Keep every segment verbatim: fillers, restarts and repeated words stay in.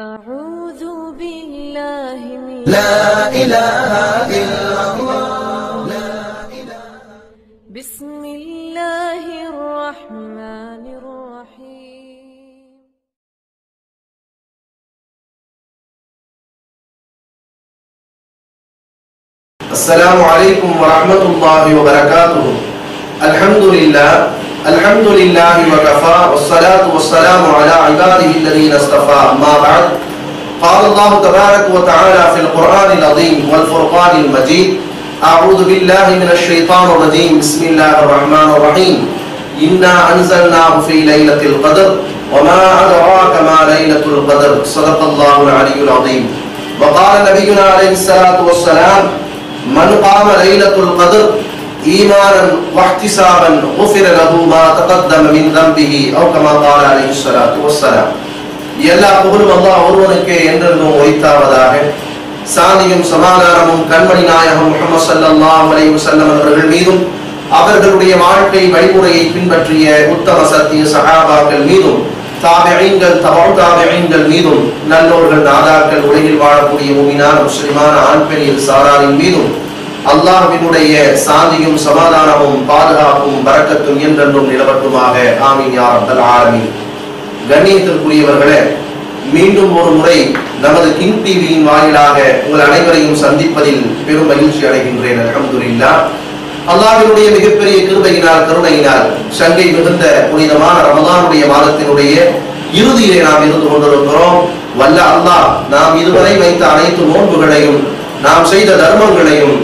لا إله إلا الله بسم الله الرحمن الرحيم السلام عليكم ورحمة الله وبركاته الحمد لله الحمد لله وكفى والصلاة والسلام على عباده الذين اصطفى ما بعد قال الله تبارك وتعالى في القرآن العظيم والفرقان المجيد أعوذ بالله من الشيطان الرجيم بسم الله الرحمن الرحيم إنا أنزلناه في ليلة القدر وما أدراك ما ليلة القدر صدق الله العلي العظيم وقال نبينا عليه الصلاة والسلام من قام ليلة القدر إيمانا واحتسابا غفر له ما تقدم من ذنبه أو كما قال عليه الصلاة والسلام எல்லா புகழும் அல்லாஹ் ஒருவனுக்கே என்றென்றும் உரித்தாவதாக. சாந்தியும் சமாதானமும் கண்மணி நாயகம் முஹம்மது ஸல்லல்லாஹு அலைஹி வஸல்லம் அவர்கள் மீதும் அவர்களுடைய வாழ்க்கை வழிமுறையை பின்பற்றிய உத்தம சத்திய சஹாபாக்கள் மீதும் தாபிஈன்கள் தபஉ தாபிஈன்கள் மீதும் நல்லோர்கள் நாதாக்கள் உலகில் வாழக்கூடிய முஃமினான முஸ்லிமான ஆண் பெண் இன்சானின் மீதும் அல்லாஹ்வினுடைய சாந்தியும் சமாதானமும் பாதுகாப்பும் பரக்கத்தும் என்றென்றும் நிலவட்டுமாக. ஆமீன் யா ரப்பல் ஆலமீன். கண்ணியத்திற்குரியவர்களே, மீண்டும் ஒரு முறை நமது கிங் டிவியின் வாயிலாக உங்கள் அனைவரையும் சந்திப்பதில் பெரும் மகிழ்ச்சி அடைகின்றேன். அல்ஹம்துலில்லாஹ். அல்லாஹ்வினுடைய மிகப்பெரிய கிருபையினால் கருணையினால் சங்கை மிகுந்த புனிதமான ரமலானுடைய மாதத்தினுடைய இறுதியிலே நாம் இருந்து கொண்டிருக்கிறோம். வல்ல அல்லாஹ் நாம் இதுவரை வைத்த அனைத்து நோன்புகளையும் நாம் செய்த தர்மங்களையும்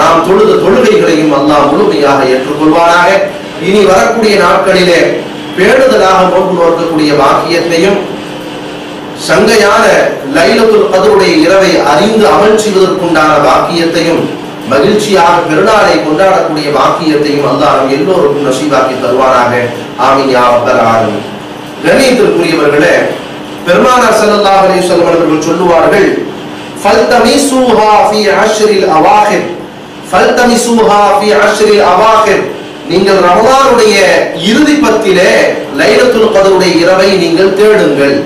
நாம் தொழுத தொழுகைகளையும் அல்லாஹ் முழுமையாக ஏற்றுக்கொள்வானாக. இனி வரக்கூடிய நாட்களிலே பேணுதலாக நோன்பு நோக்கக்கூடிய வாக்கியத்தையும் சங்கையான லைலத்துல் கத்ருடைய இரவை அறிந்து அமல் செய்வதற்குண்டான வாக்கியத்தையும் மகிழ்ச்சியாக பெருநாளை கொண்டாடக்கூடிய வாக்கியத்தையும் அல்லாஹ் நம் எல்லோருக்கும் நசீபாக்கி தருவானாக. ஆமீன் யா ரப்பல் ஆலமீன். கண்ணியத்திற்குரியவர்களே, பெருமானார் ஸல்லல்லாஹு அலைஹி வஸல்லம் அவர்கள் சொல்லுவார்கள், ஃபல்தமிஸூஹா ஃபீ அஷ்ரில் அவாஹிர் ஃபல்தமிஸூஹா ஃபீ அஷ்ரில் அவாஹிர். நீங்கள் ரமலானுடைய இறுதி பத்திலே லைலத்துல் கத்ருடைய இரவை நீங்கள் தேடுங்கள்.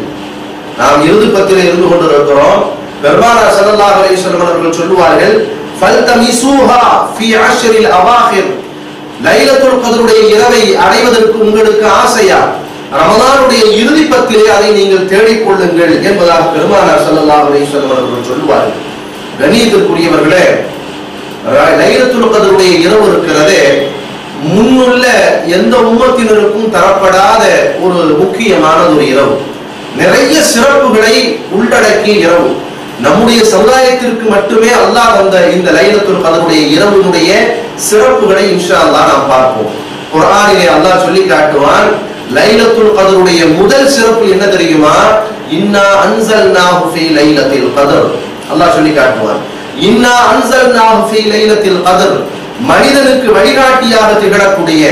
நாம் இறுதி பத்திலே இருந்து கொண்டிருக்கிறோம். பெருமானார் ஸல்லல்லாஹு அலைஹி வஸல்லம் அவர்கள் சொல்வார்கள், ஃபல்தமிஸூஹா ஃபீ அஷ்ரில் அவாஹிர். லைலத்துல் கத்ருடைய இரவை அடைவதற்கு உங்களுக்கு ஆசையா? ரமலானுடைய இறுதி பத்திலே அதை நீங்கள் தேடிக்கொள்ளுங்கள் என்பதாக பெருமானார் ஸல்லல்லாஹு அலைஹி வஸல்லம் அவர்கள் சொல்வார்கள். கண்ணியத்திற்குரியவர்களே, லைலத்துல் கத்ருடைய இரவு இருக்கிறதே முன்னுள்ள எந்த உம்மத்தினருக்கும் தரப்படாத ஒரு முக்கியமான ஒரு இரவு, நிறைய சிறப்புகளை உள்ளடக்கிய இரவு. நம்முடைய சமுதாயத்திற்கு மட்டுமே அல்லாஹ் வந்த இந்த லைலத்துல் கத்ருடைய இரவுடைய சிறப்புகளை இன்ஷா அல்லாஹ் நாம் பார்ப்போம். குர்ஆனிலே அல்லாஹ் சொல்லி காட்டுவான், லைலத்துல் கத்ருடைய முதல் சிறப்பு என்ன தெரியுமா? இன்னா அன்ஸல்நாஹு ஃபீ லைலத்தில் கத்ர். அல்லாஹ் சொல்லி காட்டுவான், இன்னா அன்ஸல்நாஹு ஃபீ லைலத்தில் கத்ர். மனிதனுக்கு வழிகாட்டியாக திகழக்கூடிய,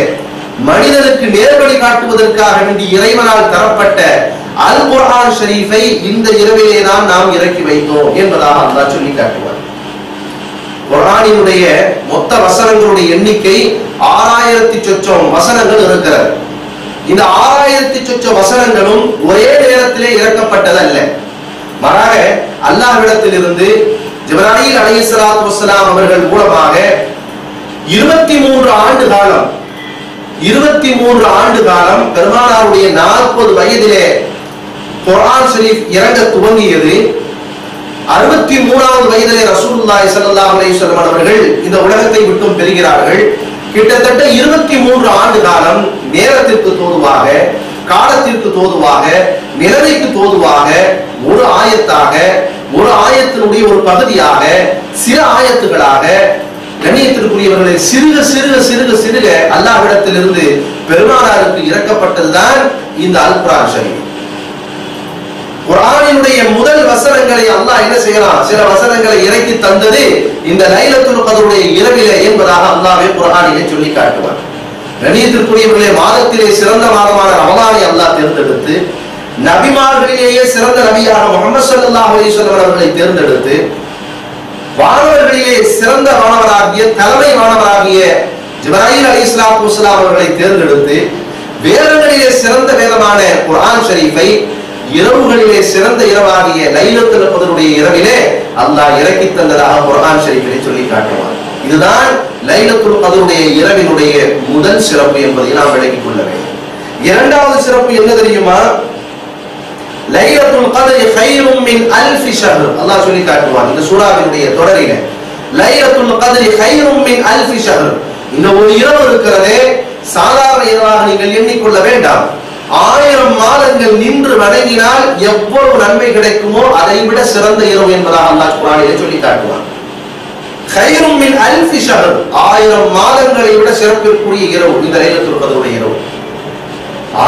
மனிதனுக்கு நேர் வழி காட்டுவதற்காக வேண்டி இறைவனால் தரப்பட்ட அல் குர்ஆன் ஷரீஃபை இந்த இரவிலே தான் நாம் இறக்கி வைத்தோம் என்பதாக அல்லாஹ் சொல்லி காட்டுவார். குர்ஆனினுடைய மொத்த வசனங்களுடைய எண்ணிக்கை ஆறாயிரத்தி சொச்சம் வசனங்கள் இருக்கிறது. இந்த ஆறாயிரத்தி சொச்சம் வசனங்களும் ஒரே நேரத்திலே இறக்கப்பட்டதல்ல. மாறாக அல்லாஹ்விடத்திலிருந்து ஜிப்ராயீல் அலைஹிஸ்ஸலாத்து வஸ்ஸலாம் அவர்கள் மூலமாக இருபத்தி மூன்று ஆண்டு காலம் இருபத்தி மூன்று ஆண்டு காலம் பெருமானாருடைய நாற்பது வயதிலே குர்ஆன் ஷரீஃப் இறங்க துவங்கியது. அறுபத்தி மூணாவது வயதிலே ரசூலுல்லாஹி ஸல்லல்லாஹு அலைஹி வஸல்லம் அவர்கள் இந்த உலகத்தை விட்டும் பெறுகிறார்கள். கிட்டத்தட்ட இருபத்தி மூன்று ஆண்டு காலம் நேரத்திற்கு தோதுவாக, காலத்திற்கு தோதுவாக, நிலைமைக்கு தோதுவாக ஒரு ஆயத்தாக, ஒரு ஆயத்தினுடைய ஒரு பகுதியாக, சில ஆயத்துகளாக கண்ணியத்திற்குரியவர்களை சிறுக சிறுக சிறுக சிறுக அல்லாஹ்விடத்திலிருந்து பெருமானாருக்கு இறக்கப்பட்டதுதான் இந்த அல் குர்ஆன் ஷரீஃப். குர்ஆனினுடைய முதல் வசனங்களை அல்லாஹ் என்ன செய்யலாம், சில வசனங்களை இறக்கி தந்தது இந்த லைலத்துல் கத்ருடைய இரவிலே என்பதாக அல்லாஹ்வே குர்ஆனிலே சொல்லி காட்டுவார். கண்ணியத்திற்குரியவர்களே, மாதத்திலே சிறந்த மாதமான ரமலானை அல்லாஹ் தேர்ந்தெடுத்து, நபிமார்களிலேயே சிறந்த நபியாக முஹம்மது ஸல்லல்லாஹு அலைஹி வஸல்லம் அவர்களை தேர்ந்தெடுத்து, வானவர்களிலே சிறந்த வானவராகிய தலைமை வானவராகிய ஜிப்ராயீல் அலைஹிஸ்ஸலாத்து வஸ்ஸலாம் அவர்களை தேர்ந்தெடுத்து, வேதங்களிலே சிறந்த வேதமான குர்ஆன் ஷரீஃபை இரவுகளிலே சிறந்த இரவாகிய லைலத்துல் கத்ருடைய இரவிலே அல்லாஹ் இறக்கி தந்ததாக குர்ஆன் ஷரீஃபிலே சொல்லி காட்டுவான். இதுதான் லைலத்துல் கத்ருடைய இரவினுடைய முதல் சிறப்பு என்பதை நாம் விளங்கிக் கொள்ள வேண்டும். இரண்டாவது சிறப்பு என்ன தெரியுமா? லைலத்துல் கத்ர் خير من ألف شهر. அல்லாஹ் சொல்லி காட்டுவான் இந்த சூராவினுடைய தொடரிலே லைலத்துல் கத்ர் خير من ألف شهر. இந்த ஒரு இரவு இருக்கிறதே சாதாரண இரவாக நீங்கள் எண்ணிக்கொள்ள வேண்டாம். ஆயிரம் மாதங்கள் நின்று வணங்கினால் எவ்வளவு நன்மை கிடைக்குமோ அதை விட சிறந்த இரவு என்பதாக அல்லாஹ் குர்ஆனிலே சொல்லி காட்டுவான். خير من ألف شهر. ஆயிரம் மாதங்களை விட சிறப்பிற்குரிய இரவு இந்த லைலத்துல் கத்ருடைய இரவு.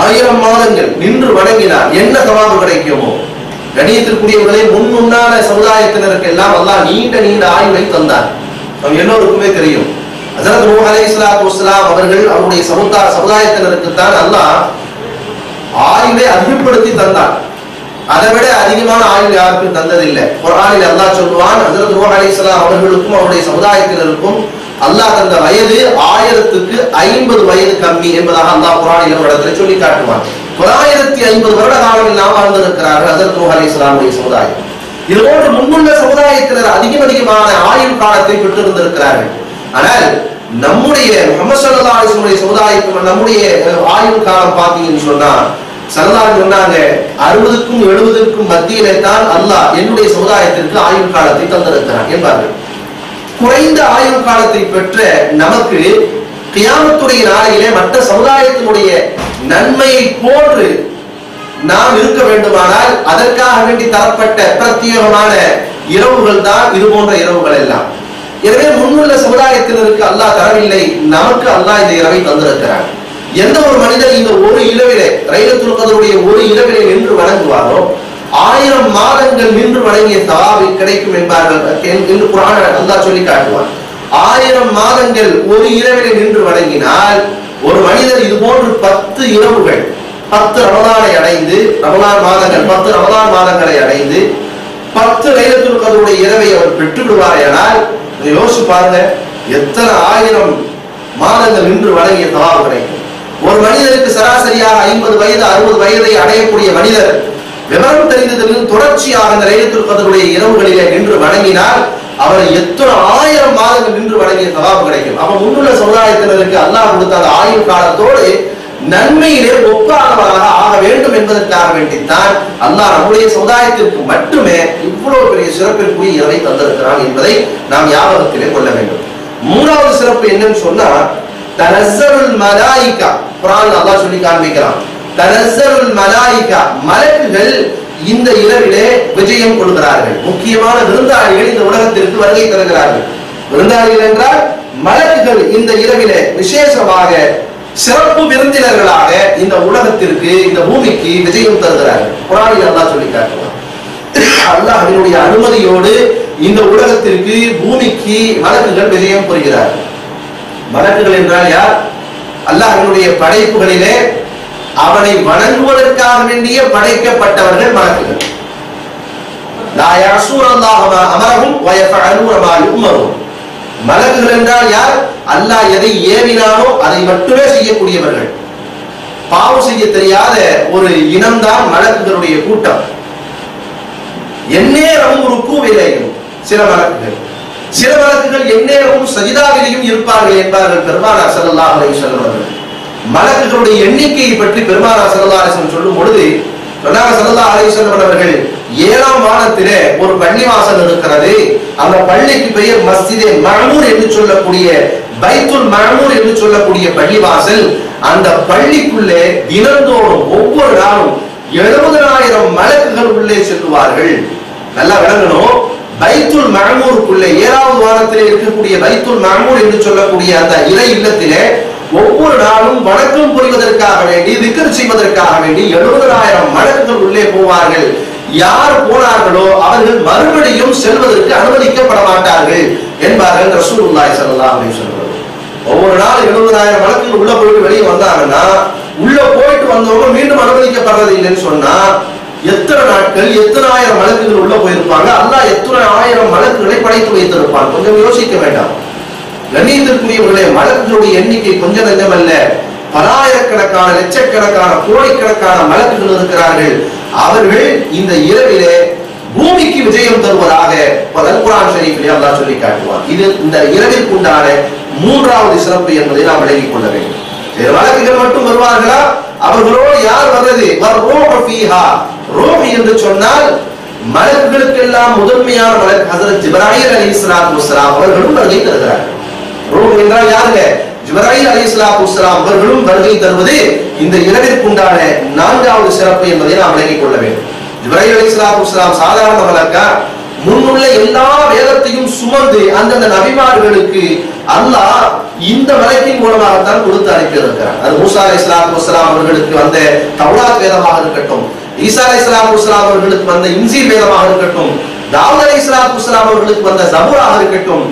ஆயிரம் மாதங்கள் நின்று வணங்கினால் என்ன தவாபு கிடைக்குமோ. கணியத்திற்குரியவர்களே, முன்னுண்டான சமுதாயத்தினருக்கு எல்லாம் அல்லாஹ் நீண்ட நீண்ட ஆயுளை தந்தார். நம் எல்லோருக்குமே தெரியும், ஹஜ்ரத் நூஹ் அலைஹிஸ்ஸலாத்து வஸ்ஸலாம் அவர்கள் அவருடைய சமுதாய சமுதாயத்தினருக்கு தான் அல்லாஹ் ஆயுளை அதிகப்படுத்தி தந்தார். அதை விட அதிகமான ஆயுள் யாருக்கும் தந்ததில்லை. குர்ஆனில் அல்லாஹ் சொல்லுவான், ஹஜ்ரத் நூஹ் அலைஹிஸ்ஸலாம் அவர்களுக்கும் அவருடைய சமுதாயத்தினருக்கும் அல்லாஹ் தந்த வயது ஆயிரத்துக்கு ஐம்பது வயது கம்மி என்பதாக அல்லாஹ் குர்ஆனில் ஒரு இடத்துல சொல்லி காட்டுவான். தொள்ளாயிரத்தி ஐம்பது வருட காலம் இல்லாமல் வாழ்ந்திருக்கிறார்கள் ஹஜ்ரத் நூஹ் அலைஹிஸ்ஸலாமுடைய சமுதாயம். இதோடு முன்னுள்ள சமுதாயத்தினர் அதிகம் அதிகமான ஆயுள் காலத்தை பெற்றிருந்திருக்கிறார்கள். ஆனால் நம்முடைய முஹம்மது ஸல்லல்லாஹு அலைஹி வஸல்லம் சமுதாயத்தில் நம்முடைய ஆயுள் காலம் பார்த்தீங்கன்னு சொன்னா சல்லல்லாஹு சொன்னாங்க, அறுபதுக்கும் எழுபதுக்கும் மத்தியிலே தான் அல்லாஹ் என்னுடைய சமுதாயத்திற்கு ஆயுள் காலத்தை தந்திருக்கிறான் என்பார்கள். குறைந்த ஆயுள் காலத்தை பெற்ற நமக்கு கியாமத்துடைய நாளையிலே மற்ற சமுதாயத்தினுடைய நன்மையை போன்று நாம் இருக்க வேண்டுமானால் அதற்காக வேண்டி தரப்பட்ட பிரத்யேகமான இரவுகள் தான் இது போன்ற இரவுகள் எல்லாம். எனவே முன்னுள்ள சமுதாயத்தினருக்கு அல்லாஹ் தரவில்லை, நமக்கு அல்லாஹ் இந்த இரவை தந்திருக்கிறான். எந்த ஒரு மனிதன் இந்த ஒரு இரவிலே லைலத்துல் கத்ருடைய ஒரு இரவிலே நின்று வணங்குவாரோ ஆயிரம் மாதங்கள் நின்று வணங்கிய தவாபு கிடைக்கும் என்பார்கள் என்று குர்ஆன் அல்லாஹ் சொல்லி காட்டுவான். ஆயிரம் மாதங்கள் ஒரு இரவிலே நின்று வணங்கினால் ஒரு மனிதர் இது போன்று பத்து இரவுகள் பத்து ரமலானை அடைந்து ரமலான் மாதங்கள் பத்து ரமலான் மாதங்களை அடைந்து பத்து லைலத்துல் கத்ருடைய இரவை அவர் பெற்று விடுவார். ஆனால் யோசிச்சு பாருங்க, எத்தனை ஆயிரம் மாதங்கள் நின்று வணங்கிய தவாபு கிடைக்கும். ஒரு மனிதனுக்கு சராசரியாக ஐம்பது வயது அறுபது வயதை அடையக்கூடிய மனிதர் விவரம் தெரிந்ததிலிருந்து தொடர்ச்சியாக அந்த லைலத்துல் கத்ருடைய இரவுகளிலே நின்று வணங்கினால் அவர் எத்தனை ஆயிரம் மாதங்கள் நின்று வணங்கிய தவாபு கிடைக்கும். அப்ப முன்னுள்ள சமுதாயத்தினருக்கு அல்லாஹ் கொடுத்த அந்த ஆயுள் காலத்தோடு நன்மையிலே ஒப்பானவராக ஆக வேண்டும் என்பதற்காக வேண்டித்தான் அல்லாஹ் நம்முடைய சமுதாயத்திற்கு மட்டுமே இவ்வளவு பெரிய சிறப்பிற்குரிய இரவை தந்திருக்கிறான் என்பதை நாம் ஞாபகத்திலே கொள்ள வேண்டும். மூணாவது சிறப்பு என்னன்னு சொன்னா தனஸ்ஸருல் மலாயிகா. குர்ஆன் அல்லாஹ் சொல்லி காண்பிக்கிறான், தனஸ்ஸருல் மலாயிகா, மலக்குகள் இந்த இரவிலே விஜயம் கொள்கிறார்கள். முக்கியமான விருந்தாளிகள் இந்த உலகத்திற்கு வருகை தருகிறார்கள். விருந்தாளிகள் என்றால் மலக்குகள் இந்த இரவிலே விசேஷமாக சிறப்பு விருந்தினர்களாக இந்த உலகத்திற்கு இந்த பூமிக்கு விஜயம் தருகிறார்கள். குர்ஆனில் அல்லாஹ் சொல்லி காட்டுவான், அல்லாஹ்வினுடைய அனுமதியோடு இந்த உலகத்திற்கு பூமிக்கு மலக்குகள் விஜயம் புரிகிறார்கள். மலக்குகள் என்றால் யார்? அல்லாஹ்வினுடைய படைப்புகளிலே அவனை வணங்குவதற்காக வேண்டிய படைக்கப்பட்டவர்கள் மலக்குகள். மலக்குகள் என்றால் யார்? அல்லாஹ் எதை ஏவினானோ அதை மட்டுமே செய்யக்கூடியவர்கள். பாவம் செய்ய தெரியாத ஒரு இனம்தான் மலக்குகளுடைய கூட்டம். எந்நேரம் ருக்கூவிலேயும் சில மலக்குகள் சில மலக்குகள் எந்நேரமும் சஜிதாவிலேயும் இருப்பார்கள் என்பார்கள் பெருமானார் ஸல்லல்லாஹு அலைஹி வஸல்லம் அவர்கள். மலக்குகளுடைய எண்ணிக்கையை பற்றி பெருமானார் ஸல்லல்லாஹு அலைஹி வஸல்லம் சொல்லும் பொழுது பெருமானார் ஸல்லல்லாஹு அலைஹி வஸல்லம் அவர்கள், ஏழாம் வானத்திலே ஒரு பள்ளிவாசல் இருக்கிறது, அந்த பள்ளிக்கு பெயர் மஸ்ஜிதே மஅமூர் என்று சொல்லக்கூடிய பைத்துல் மஅமூர் என்று சொல்லக்கூடிய பள்ளிவாசல், அந்த பள்ளிக்குள்ளே தினந்தோறும் ஒவ்வொரு நாளும் எழுபதாயிரம் மலக்குகள் உள்ளே செல்லுவார்கள். நல்லா விளங்கணும், பைத்துல் மஅமூருக்குள்ளே ஏழாவது வானத்திலே இருக்கக்கூடிய பைத்துல் மஅமூர் என்று சொல்லக்கூடிய அந்த இறை இல்லத்திலே ஒவ்வொரு நாளும் வணக்கம் புரிவதற்காக வேண்டி திக்ர் செய்வதற்காக வேண்டி எழுபதாயிரம் மலக்குகள் உள்ளே போவார்கள். யார் போனார்களோ அவர்கள் மறுபடியும் செல்வதற்கு அனுமதிக்கப்பட மாட்டார்கள் என்பார்கள் ரசூலுல்லாஹி ஸல்லல்லாஹு அலைஹி வஸல்லம். ஒவ்வொரு நாள் எழுபதாயிரம் மலக்குகள் உள்ள போயிட்டு வெளியே வந்தாங்கன்னா உள்ள போயிட்டு வந்தவங்க மீண்டும் அனுமதிக்கப்படுறது இல்லைன்னு சொன்னா எத்தனை நாட்கள் எத்தனை ஆயிரம் மலக்குகள் உள்ள போயிருப்பாங்க? அல்லாஹ் எத்தனை ஆயிரம் மலக்குகளை படைத்து வைத்திருப்பான். கொஞ்சம் யோசிக்க வேண்டாம் கண்ணியத்திற்குரியவர்களே, மலக்குகளுடைய எண்ணிக்கை கொஞ்சம் நஞ்சமல்ல. பலாயிரக்கணக்கான லட்சக்கணக்கான கோடிக்கணக்கான மலக்குகள் இருக்கிறார்கள். அவர்கள் இந்த இரவிலே பூமிக்கு விஜயம் தருவதாக குர்ஆன் ஷரீஃபிலே அல்லாஹ் சொல்லி காட்டுவார். இது இந்த இரவிற்கு உண்டான மூன்றாவது சிறப்பு என்பதை நாம் விளங்கிக் கொள்ள வேண்டும். மலக்குகள் மட்டும் வருவார்களா? அவர்களோடு யார் வர்றது? ரோஹ் என்று சொன்னால் மலக்குகளுக்கெல்லாம் முதன்மையான மலக் ஹஜ்ரத் ஜிப்ராயீல் அலைஹிஸ்ஸலாத்து வஸ்ஸலாம் அவர்களும் வருகை தருகிறார்கள். ரோஹ் என்றால் யாருங்க? ஜிப்ராயீல் அலைஹிஸ்ஸலாத்து வஸ்ஸலாம் அவர்களும் வருகை தருவது இந்த இரவிற்கு உண்டான நான்காவது சிறப்பு என்பதை நாம் விளங்கிக் கொள்ள வேண்டும். ஜிப்ராயீல் அலைஹிஸ்ஸலாத்து வஸ்ஸலாம் சாதாரண மலக்கா? முன்னுள்ள எல்லா வேதத்தையும் சுமந்து அந்தந்த நபிமார்களுக்கு அல்லாஹ் இந்த மலக்கின் மூலமாகத்தான் கொடுத்து அனுப்பியிருக்கிறார். அது மூசா அலைஹிஸ்ஸலாத்து வஸ்ஸலாம் அவர்களுக்கு வந்த தௌராத் வேதமாக இருக்கட்டும், ஈசா அலைஹிஸ்ஸலாத்து வஸ்ஸலாம் அவர்களுக்கு வந்த இன்ஜீல் வேதமாக இருக்கட்டும், தாவூத் அலைஹிஸ்ஸலாத்து வஸ்ஸலாம் அவர்களுக்கு வந்த சபூராக இருக்கட்டும்,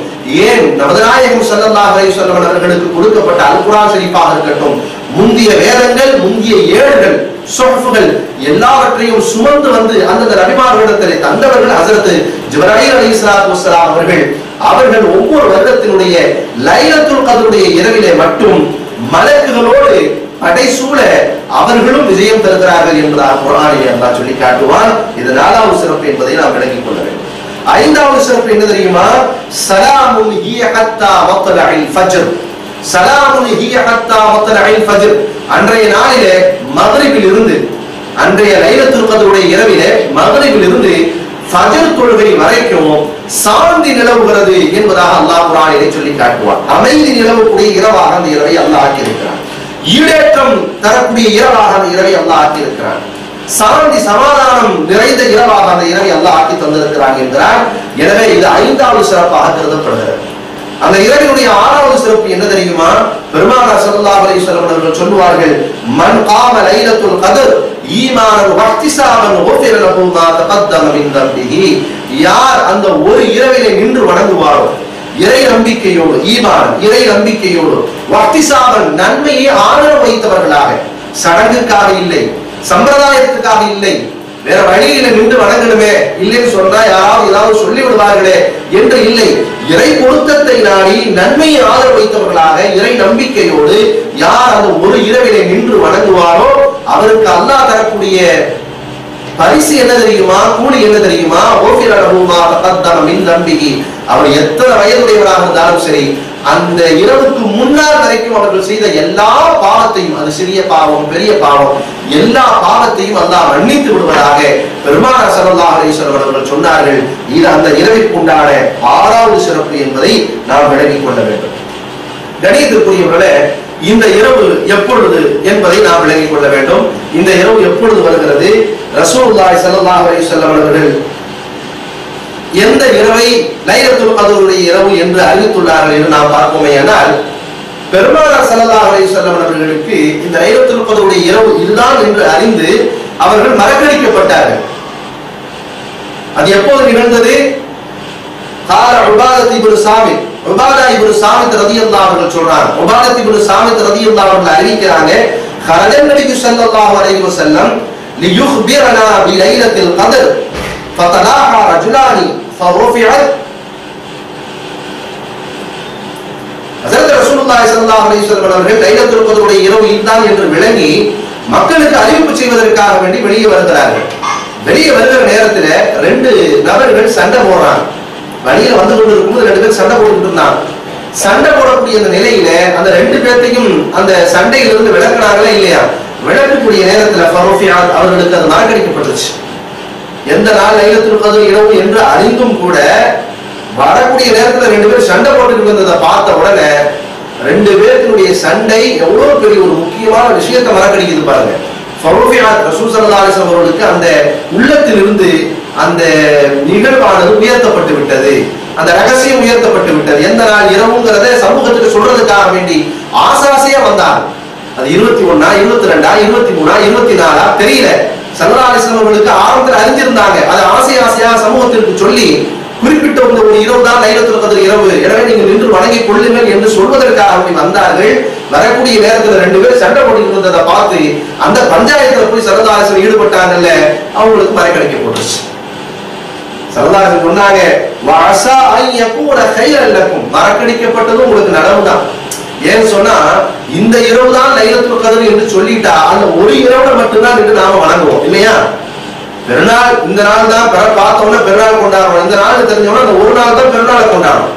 ஏன் நமது நாயகம் ஸல்லல்லாஹு அலைஹி வஸல்லம் அவர்களுக்கு கொடுக்கப்பட்ட அல் குர்ஆன் ஷரீஃபாக இருக்கட்டும், முந்திய வேதங்கள் முந்திய ஏடுகள் சுஹுஃபுகள் எல்லாவற்றையும் சுமந்து வந்து அந்தந்த நபிமார்களிடத்திலே தந்தவர்கள் ஹஜ்ரத் ஜிப்ராயீல் அலைஹிஸ்ஸலாத்து வஸ்ஸலாம் அவர்கள். அவர்கள் ஒவ்வொரு வருடத்தினுடைய லைலத்துல் கத்ருடைய இரவிலே மட்டும் மலக்குகளோடு படைசூழ அவர்களும் விஜயம் தருகிறார்கள் என்பதாக குர்ஆனிலே அல்லாஹ் சொல்லி காட்டுவான். இது நாலாவது சிறப்பு என்பதை நாம் விளங்கிக் கொள்ள வேண்டும். ஐந்தாவது சிறப்பு என்ன தெரியுமா? சலாமுன் ஹிய ஹத்தா மத்லஇல் ஃபஜ்ர். சலாமுன் ஹிய ஹத்தா மத்லஇல் ஃபஜ்ர். அன்றைய நாளிலே மக்ரிபில் இருந்து, அன்றைய லைலத்துல் கத்ருடைய இரவிலே மக்ரிபில் இருந்து ஃபஜ்ர் தொழுகை வரைக்கும் சாந்தி நிலவுகிறது என்பதாக அல்லாஹ் குர்ஆனிலே சொல்லி காட்டுவான். அமைதி நிலவக்கூடிய இரவாக அந்த இரவை அல்லாஹ் ஆக்கியிருக்கிறான். ஈடேற்றம் தரக்கூடிய இரவாக அந்த இரவை அல்லாஹ் ஆக்கியிருக்கிறான். சாந்தி சமாதானம் நிறைந்த இரவாக அந்த இரவை அல்லாஹ் ஆக்கி தந்திருக்கிறான் என்கிறான். எனவே இது ஐந்தாவது சிறப்பாக கருதப்படுகிறது. அந்த இரவினுடைய ஆறாவது சிறப்பு என்ன தெரியுமா? பெருமானார் ஸல்லல்லாஹு அலைஹி வஸல்லம் அவர்கள் சொல்வார்கள், மன் காம லைலத்துல் கத்ர் ஈமானன் வஹ்திஸாபன் குஃபிர லஹு மா தகத்தம மின் தம்பிஹி. யார் அந்த ஒரு இரவிலே நின்று வணங்குவாரோ இறை நம்பிக்கையோடு, ஈமான் இறை நம்பிக்கையோடு, வஹ்திஸாபன் நன்மையை ஆதரவு வைத்தவர்களாக, சடங்குக்காக இல்லை, சம்பிரதாயத்துக்காக இல்லை, வேற வழியில நின்று வணங்கணுமே, இல்லைன்னு சொன்னா யாராவது ஏதாவது சொல்லி விடுவார்களே என்று இல்லை, இறை பொருத்தத்தை நாடி நன்மையை ஆதரவு வைத்தவர்களாக இறை நம்பிக்கையோடு யார் அந்த ஒரு இரவிலே நின்று வணங்குவாரோ அவருக்கு அல்லாஹ் தரக்கூடிய பரிசு என்ன தெரியுமா? கூலி என்ன தெரியுமா? அவர் எத்தனை வயதுடையவராக இருந்தாலும் சரி, அந்த இரவுக்கு முன்னால் வரைக்கும் அவர்கள் செய்த எல்லா பாவத்தையும், அது சிறிய பாவம் பெரிய பாவம் எல்லா பாவத்தையும் அல்லாஹ் மன்னித்து விடுவதாக பெருமானார் ஸல்லல்லாஹு அலைஹி வஸல்லம் அவர்கள் சொன்னார்கள். இது அந்த இரவிற்கு உண்டான ஆறாவது சிறப்பு என்பதை நாம் விளங்கிக் கொள்ள வேண்டும். கணியத்திற்குரியவர்களே, இந்த இரவு எப்பொழுது என்பதை நாம் விளங்கிக் கொள்ள வேண்டும். இந்த இரவு எப்பொழுது வருகிறது? ரசூலுல்லாஹி ஸல்லல்லாஹு அலைஹி வஸல்லம் அவர்கள் எந்த இரவை லைலத்துல் கத்ருடைய இரவு என்று அறிவித்துள்ளார்கள் என்று நாம் பார்ப்போமேயானால், பெருமானார் ஸல்லல்லாஹு அலைஹி வஸல்லம் அவர்களுக்கு இந்த லைலத்துல் கத்ருடைய இரவு இதுதான் என்று அறிந்து அவர்கள் மறக்கடிக்கப்பட்டார்கள். அது எப்போது நிகழ்ந்தது? கால உபாதத் இப்னு சாமித், உபாதா இப்னு சாமித் ரலியல்லாஹு அவர்கள் சொல்றாங்க, உபாதத் இப்னு சாமித் ரலியல்லாஹு அவர்கள் அறிவிக்கிறாங்க, ஹரஜன் நபி ஸல்லல்லாஹு அலைஹி வஸல்லம் லியுக்பிரனா பி லைலத்துல் கத்ர் فتلاحى رجلان فرفعت. ஹஜ்ரத் ரசூலுல்லாஹி ஸல்லல்லாஹு அலைஹி வஸல்லம் அவர்கள் லைலத்துல் கத்ருடைய இரவு இதுதான் என்று விளங்கி மக்களுக்கு அறிவிப்பு செய்வதற்காக வேண்டி வெளியே வருகிறார்கள். வெளியே வருகிற நேரத்தில் ரெண்டு நபர்கள் சண்டை போடுறாங்க. வெளியில வந்து கொண்டு இருக்கும்போது ரெண்டு பேர் சண்டை போட்டுக்கிட்டு இருந்தாங்க. சண்டை போடக்கூடிய அந்த நிலையில அந்த ரெண்டு பேர்த்தையும் அந்த சண்டையிலிருந்து விளக்குனாங்களே இல்லையா? விளக்கக்கூடிய நேரத்தில் ஃபரூஃபியாத் அவர்களுக்கு அது மறக்கடிக்கப்பட்டுச்சு. எந்த நாள் லைலத்துல் கத்ரு இரவு என்று அறிந்தும் கூட வரக்கூடிய நேரத்துல ரெண்டு பேரும் சண்டை போட்டுக்கிட்டு இருந்ததை பார்த்த உடனே ரெண்டு பேருடைய சண்டை எவ்வளவு பெரிய ஒரு முக்கியமான விஷயத்தை மறக்கடிக்குது பாருங்க. ஃபரூஃபியாத் ரசூல் ஸல்லல்லாஹு அலைஹி வஸல்லம் அவர்களுக்கு அந்த உள்ளத்திலிருந்து அந்த நிகழ்வானது உயர்த்தப்பட்டு விட்டது, அந்த ரகசியம் உயர்த்தப்பட்டு விட்டது. எந்த நாள் இரவுங்கிறத சமூகத்துக்கு சொல்றதுக்காக வேண்டி ஆசாசையா வந்தாங்க. அது இருபத்தி ஒன்னா இருபத்தி ரெண்டா இருபத்தி மூணா இருபத்தி நாலா தெரியல. ஸல்லல்லாஹு அலைஹி வஸல்லம் அவர்களுக்கு ஆரம்பத்தில் அறிஞ்சிருந்தாங்க. அதை ஆசை ஆசையா சமூகத்திற்கு சொல்லி குறிப்பிட்ட ஒரு இரவு தான் லைலத்துல் கத்ர் இரவு, எனவே நீங்கள் நின்று வணங்கி கொள்ளுங்கள் என்று சொல்வதற்காக வந்தார்கள். வரக்கூடிய நேரத்தில் ரெண்டு பேரும் சண்டை போட்டுக்கிட்டு இருந்ததை பார்த்து அந்த பஞ்சாயத்துல போய் ஸல்லல்லாஹு அலைஹி வஸல்லம் ஈடுபட்டாங்கல்ல, அவங்களுக்கு மறைக்கடிக்க போட்டுச்சு. ஸல்லல்லாஹு அலைஹி வஸல்லம் சொன்னாங்க, மறக்கடிக்கப்பட்டதும் உங்களுக்கு நடவுதான், ஏன் சொன்னா இந்த இரவு தான் லைலத்துல் கத்ர் என்று சொல்லிட்டா அந்த ஒரு இரவுல மட்டும் தான் இது நாம வணங்குவோம் இல்லையா. பெருநாள் இந்த நாள் தான் பார்த்தோம்னா பெருநாள் கொண்டாடுறோம், இந்த நாள் தெரிஞ்சோம்னா அந்த ஒரு நாள் தான் பெருநாளை கொண்டாடுறோம்.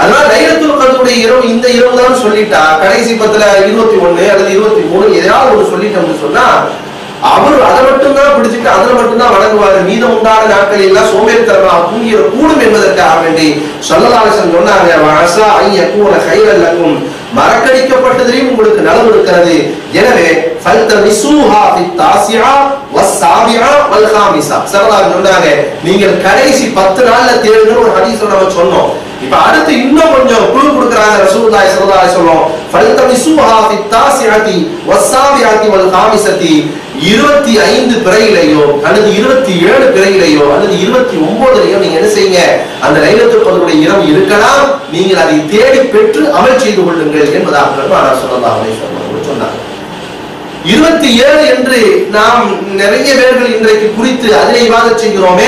அதனால லைலத்துல் கத்ருடைய இரவு இந்த இரவு தான் சொல்லிட்டா கடைசி பத்துல இருபத்தி ஒண்ணு அல்லது இருபத்தி மூணு ஏதாவது ஒன்று சொல்லிட்டோம்னு சொன்னா அவர் அதை மட்டும்தான் பிடிச்சிட்டு அதில் மட்டும்தான் வணங்குவாரு, மீதம் உண்டான நாட்கள் எல்லாம் சோம்பேறித்தனமா தூங்கிட கூடும் என்பதற்காக வேண்டி ஸல்லல்லாஹு அலைஹி வஸல்லம் சொன்னாங்க வஅஸா அன் யகூன கைரல் லகும், மறக்கடிக்கப்பட்டதிலும் உங்களுக்கு நலவு இருக்கிறது, எனவே ஃபல்தமிஸூஹா ஃபித்தாஸிஆ வஸ்ஸாபிஆ வல்ஹாமிஸா ஸல்லல்லாஹு சொன்னாங்க நீங்கள் கடைசி பத்து நாள்ல தேடுங்கன்னு ஒரு ஹதீஸ்ல நம்ம சொன்னோம். இப்ப அடுத்து இன்னும் கொஞ்சம் குழு கொடுக்கறாங்க ரசூலுல்லாஹி ஸல்லல்லாஹு அலைஹி வஸல்லம் ஃபல்தமிஸூஹா ஃபித்தாஸிஆதி வஸ்ஸாபிஆதி வல்ஹாமிஸதி இருபத்தி ஐந்து பிறையிலையோ அல்லது இருபத்தி ஏழு பிறையிலையோ அல்லது இருபத்தி ஒன்பதுலையோ நீங்க என்ன செய்யுங்க அந்த லைலத்துல் கத்ருடைய இரவு இருக்கலாம், நீங்கள் அதை தேடி பெற்று அமல் செய்து கொள்ளுங்கள் என்பதாக சொன்னார். இருபத்தி ஏழு என்று நாம் நிறைய பேர்கள் இன்றைக்கு குறித்து அதிலே இபாதத் செய்கிறோமே,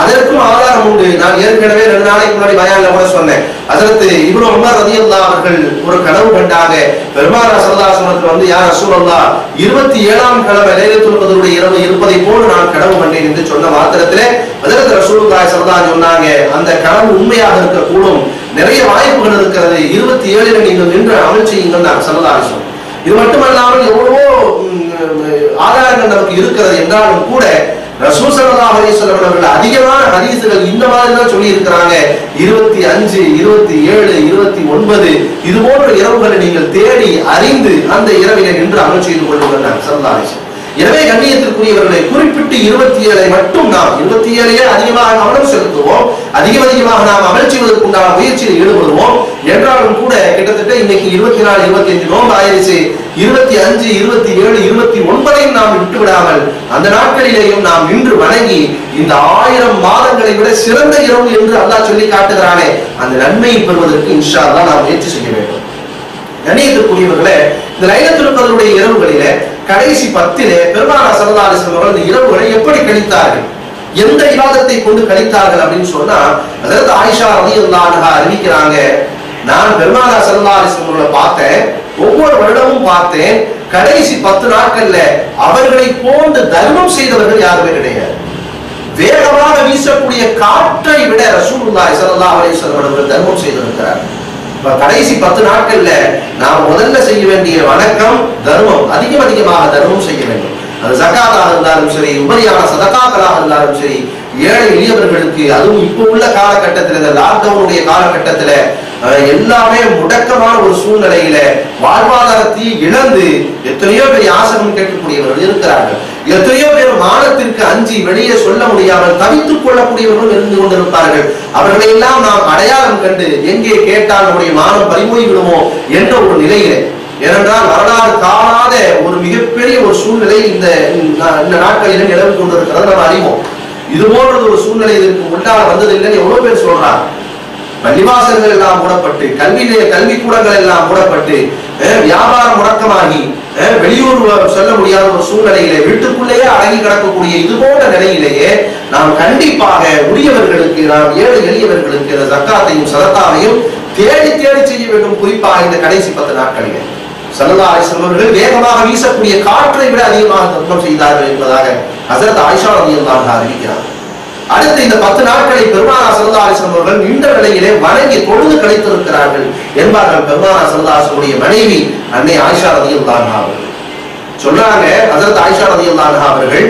அதற்கும் ஆதாரம் உண்டு. நான் ஏற்கனவே ரெண்டு நாளைக்கு முன்னாடி பயான்ல கூட சொன்னேன், அதற்கு இப்னு உமர் ரலியல்லாஹு அவர்கள் ஒரு கனவு கண்டாங்க. பெருமானார் ஸல்லல்லாஹு அலைஹி வஸல்லம் வந்து யா ரசூலல்லாஹ் இருபத்தி ஏழாம் கிழமை லைலத்துல் கத்ருடைய இரவு இருப்பதை போல நான் கனவு கண்டேன் என்று சொன்ன மாத்திரத்திலே அதற்கு ரசூலுல்லாஹி ஸல்லல்லாஹு அலைஹி சொன்னாங்க அந்த கனவு உண்மையாக இருக்கக்கூடும், நிறைய வாய்ப்புகள் இருக்கிறது, இருபத்தி ஏழுல நீங்கள் நின்று அமல் செய்யுங்கள் நான் ஸல்லல்லாஹு அலைஹி வஸல்லம். இது மட்டுமல்லாமல் எவ்வளவோ ஆதாரங்கள் நமக்கு இருக்கிறது என்றாலும் கூட ரசூல் ஸல்லல்லாஹு அலைஹி வஸல்லம் அவர்கள் அதிகமான ஹதீஸ்கள் இந்த மாதிரி தான் சொல்லி இருக்கிறாங்க. இருபத்தி அஞ்சு இருபத்தி ஏழு இருபத்தி ஒன்பது இது போன்ற இரவுகளை நீங்கள் தேடி அறிந்து அந்த இரவினை நின்று அமல் செய்து கொள்ளுங்கள் ஸல்லல்லாஹு அலைஹி வஸல்லம். எனவே கண்ணியத்திற்குரியவர்களை குறிப்பிட்டு இருபத்தி ஏழை மட்டும் நாம் இருபத்தி ஏழையே அதிகமாக கவனம் செலுத்துவோம், அதிகம் அதிகமாக நாம் அமல் செய்வதற்குண்டான முயற்சியில் ஈடுபடுவோம். என்றாலும் கூட கிட்டத்தட்ட இன்னைக்கு இருபத்தி நாலு இருபத்தி அஞ்சு நோம்பு ஆயிடுச்சு, இருபத்தி அஞ்சு இருபத்தி ஏழு இருபத்தி ஒன்பதையும் நாம் விட்டு விடாமல் அந்த நாட்களிலேயும் நாம் நின்று வணங்கி இந்த ஆயிரம் மாதங்களை விட சிறந்த இரவு என்று அல்லாஹ் சொல்லி காட்டுகிறானே அந்த நன்மையை பெறுவதற்கு இன்ஷா அல்லாஹ் நாம் முயற்சி செய்ய வேண்டும். கண்ணியத்திற்குரியவர்களே, இந்த லைலத்துல் கத்ருடைய இரவுகளிலே கடைசி பத்திலே பெருமானார் ஸல்லல்லாஹு அலைஹி வஸல்லம் அவர்கள் இரவுகளை எப்படி கழித்தார்கள், எந்த இபாதத்தை கொண்டு கழித்தார்கள் அப்படின்னு சொன்னா அதற்கு ஆயிஷா ரலியல்லாஹு அன்ஹா அறிவிக்கிறாங்க, நான் பெருமானார் ஸல்லல்லாஹு அலைஹி வஸல்லம் அவர்களை பார்த்தேன், ஒவ்வொரு வருடமும் பார்த்தேன், கடைசி பத்து நாட்கள்ல அவர்களை போன்று தர்மம் செய்தவர்கள் யாருமே கிடையாது. வேகமாக வீசக்கூடிய காற்றை விட ரசூலுல்லாஹி ஸல்லல்லாஹு அலைஹி வஸல்லம் அவர்கள் தர்மம் செய்திருக்கிறார்கள். கடைசி பத்து நாட்கள்ல நாம் முதல்ல செய்ய வேண்டிய வணக்கம் தர்மம், அதிகம் அதிகமாக தர்மம் செய்ய வேண்டும். அது ஜகாத்தாக இருந்தாலும் சரி, உபரியான சதகாக்களாக இருந்தாலும் சரி, ஏழை எளியவர்களுக்கு, அதுவும் இப்போ உள்ள காலகட்டத்தில் இந்த லாக்டவுனுடைய காலகட்டத்துல எல்லாமே முடக்கமான ஒரு சூழ்நிலையில வாழ்வாதாரத்தை இழந்து எத்தனையோ பேர் ஆசனம் கேட்கக்கூடியவர்கள் இருக்கிறார்கள், எத்தனையோ பேர் மானத்திற்கு அஞ்சி வெளியே சொல்ல முடியாமல் தவித்துக் கொள்ளக்கூடியவர்கள் இருந்து கொண்டிருப்பார்கள். அவர்களை எல்லாம் நாம் அடையாளம் கண்டு எங்கே கேட்டால் நம்முடைய மானம் பறிமொழி விடுமோ என்ற ஒரு நிலையிலே, ஏனென்றால் வரலாறு காணாத ஒரு மிகப்பெரிய ஒரு சூழ்நிலை இந்த இந்த நாட்களிலும் நிலவு கொண்டிருக்கிறத நம்ம அறிவோம். இது போன்றது ஒரு சூழ்நிலை இதற்கு முன்னால் வந்ததில்லைன்னு எவ்வளவு பேர் சொல்றாங்க. பள்ளிவாசல்கள் எல்லாம் மூடப்பட்டு, கல்வி கல்வி கூடங்கள் எல்லாம் மூடப்பட்டு, வியாபாரம் முடக்கமாகி, வெளியூர் செல்ல முடியாத ஒரு சூழ்நிலையிலே வீட்டுக்குள்ளேயே அடங்கி கிடக்கக்கூடிய இது போன்ற நிலையிலேயே நாம் கண்டிப்பாக உரியவர்களுக்கு, நாம் ஏழை எளியவர்களுக்கு அந்த சக்காத்தையும் சதத்தாவையும் தேடி தேடி செய்ய வேண்டும். குறிப்பாக இந்த கடைசி பத்து நாட்களிலே ஸல்லல்லாஹு அலைஹி வஸல்லம் அவர்கள் வேகமாக வீசக்கூடிய காற்றை விட அதிகமாக தர்மம் செய்தார்கள் என்பதாக ஹஸரத் ஆயிஷா ரலியல்லாஹு அன்ஹா அறிவிக்கிறார். அடுத்து இந்த பத்து நாட்களை பெருமானார் ஸல்லல்லாஹு அலைஹி வஸல்லம் அவர்கள் நின்ற நிலையிலே வணங்கி தொழுது கழித்திருக்கிறார்கள் என்பார்கள் பெருமானார் ஸல்லல்லாஹு அலைஹி வஸல்லமுடைய மனைவி அன்னை ஆயிஷா ரலியல்லாஹு அன்ஹா அவர்கள் சொல்றாங்க, ஹஸரத் ஆயிஷா ரலியல்லாஹு அன்ஹா அவர்கள்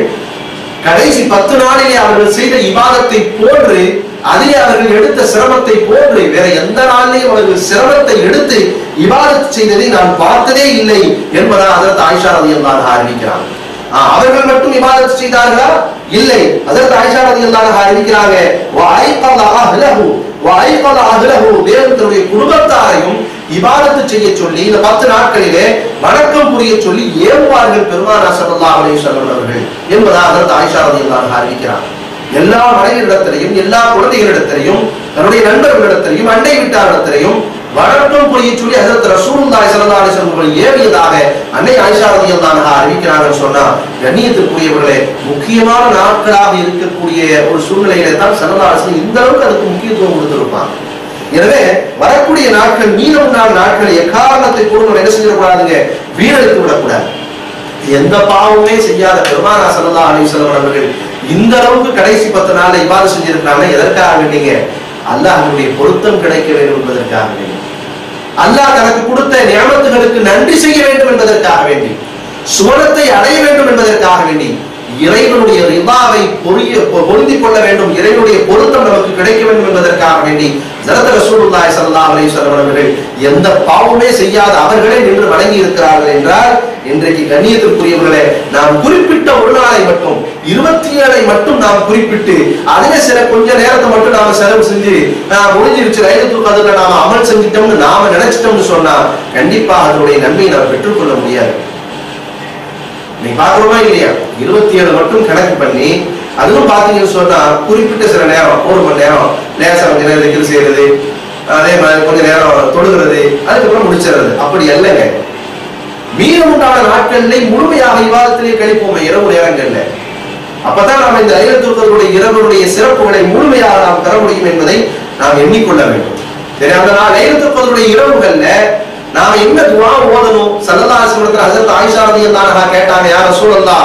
கடைசி பத்து நாளிலே அவர்கள் செய்த இபாதத்தை போன்று, அதிலே அவர்கள் எடுத்த சிரமத்தை போன்று வேற எந்த நாளிலேயும் அவர்கள் சிரமத்தை எடுத்து இபாதத் செய்ததை நான் பார்த்ததே இல்லை என்பதால் ஹஸரத் ஆயிஷா ரலியல்லாஹு அன்ஹா அறிவிக்கிறார்கள். அவர்கள் மட்டும் இபாதத் செய்தார்களா? இல்லை. ஹஸரத் ஆயிஷா ரலியல்லாஹு அன்ஹா அறிவிக்கிறாங்க, தன்னுடைய குடும்பத்தாரையும் இபாதத்து செய்ய சொல்லி இந்த பத்து நாட்களிலே வணக்கம் புரிய சொல்லி ஏவுவார்கள் பெருமானார் ஸல்லல்லாஹு அலைஹி வஸல்லம் அவர்கள் என்பதாக ஹஸரத் ஆயிஷா ரலியல்லாஹு அன்ஹா அறிவிக்கிறார். எல்லா மனைவியிடத்திலையும், எல்லா குழந்தைகளிடத்திலையும், தன்னுடைய நண்பர்களிடத்திலையும், அண்டை வீட்டாரிடத்திலையும் வணக்கம் புரிய சொல்லி ஹஸரத் ரசூலுல்லாஹி ஸல்லல்லாஹு அலைஹி வஸல்லம் ஏவியதாக அன்னை ஆயிஷா ரலியல்லாஹு அன்ஹா அறிவிக்கிறார்கள். சொன்னா கண்ணியத்திற்குரியவர்களே, முக்கியமான நாட்களாக இருக்கக்கூடிய ஒரு சூழ்நிலையில தான் ஸல்லல்லாஹு அலைஹி வஸல்லம் இந்த அளவுக்கு அதுக்கு முக்கியத்துவம் கொடுத்திருப்பாங்க. எனவே வரக்கூடிய நாட்கள் மீண்டும் நாள் நாட்கள் எக்காரணத்தை கூட நம்ம என்ன செய்யக்கூடாதுங்க, வீணடித்து விடக்கூடாது. எந்த பாவமே செய்யாத பெருமானார் ஸல்லல்லாஹு அலைஹி வஸல்லம் அவர்கள் இந்த அளவுக்கு கடைசி பத்து நாளை இபாதத் செஞ்சிருக்காங்க. எதற்காக வேண்டிங்க? அல்லாஹ்வுடைய பொருத்தம் கிடைக்க வேண்டும் என்பதற்காக வேண்டி, அல்லாஹ் தனக்கு கொடுத்த நியமத்துகளுக்கு நன்றி செய்ய வேண்டும் என்பதற்காக வேண்டி, சுவனத்தை அடைய வேண்டும் என்பதற்காக வேண்டி, இறைவனுடைய ரிதாவை பொரிய பொருந்திக் கொள்ள வேண்டும், இறைவனுடைய பொருத்தம் நமக்கு கிடைக்க வேண்டும் என்பதற்காக வேண்டி ஹஜ்ரத் ரசூலுல்லாஹி ஸல்லல்லாஹு அலைஹி வஸல்லம் அவர்கள் எந்த பாவமே செய்யாத அவர்களே நின்று வணங்கி இருக்கிறார்கள் என்றால், இன்றைக்கு கண்ணியத்திற்குரியவர்களே, நாம் குறிப்பிட்ட ஒரு நாளை மட்டும் இருபத்தி ஏழை மட்டும் நாம் குறிப்பிட்டு அதிலே சில கொஞ்ச நேரத்தை மட்டும் நாம செலவு செஞ்சு முடிஞ்சிருச்சு லைலத்துல் கத்ர்ல நாம அமல் செஞ்சிட்டோம்னு நாம நினைச்சிட்டோம்னு சொன்னா கண்டிப்பா அதனுடைய நன்மையை நாம் பெற்றுக்கொள்ள முடியாது. இருபத்தி ஏழு மட்டும் கணக்கு பண்ணி அதுவும் பாத்தீங்கன்னு சொன்னா குறிப்பிட்ட சில நேரம் ஒரு மணி நேரம் லேசா கொஞ்ச நேரம் ரிக்கல் செய்யறது, அதே மாதிரி கொஞ்ச நேரம் தொழுகிறது, அதுக்கப்புறம் முடிச்சிடுறது, அப்படி இல்லைங்க. மீதம் உண்டான நாட்களிலே முழுமையாக இபாதத்திலே கழிப்போமே இரவு நேரங்கள்ல. அப்பதான் நாம் இந்த ஐயத்துடைய இரவனுடைய சிறப்புகளை முழுமையாக நாம் தர முடியும் என்பதை நாம் எண்ணிக்கொள்ள வேண்டும். சரி, அந்த நாள் ஐயத்துடைய இரவுகள்ல நாம் என்ன துஆ ஓதணும்? ஸல்லல்லாஹு அலைஹி வஸல்லம் ஹஜ்ரத் ஆயிஷா ரலியல்லாஹு அன்ஹா கேட்டாங்க, யா ரசூலல்லாஹ்,